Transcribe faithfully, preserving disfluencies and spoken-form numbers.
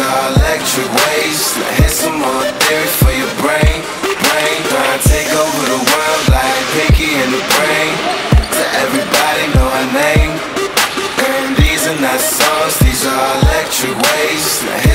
are electric waves. Now here's some more theory for your brain, brain. Try and take over the world like Pinky and the Brain. To everybody know her name. And these are not songs, these are electric waves. Now